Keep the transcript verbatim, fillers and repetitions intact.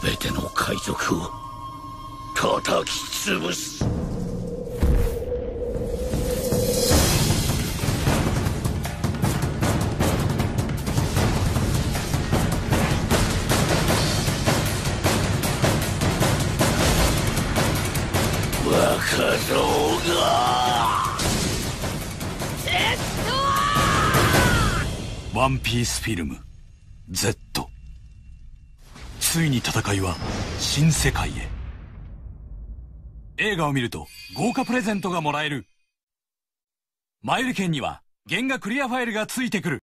全ての海賊を叩き潰す。ワンピースフィルム Z、 ついに戦いは新世界へ。映画を見ると豪華プレゼントがもらえる。前売り券には原画クリアファイルがついてくる。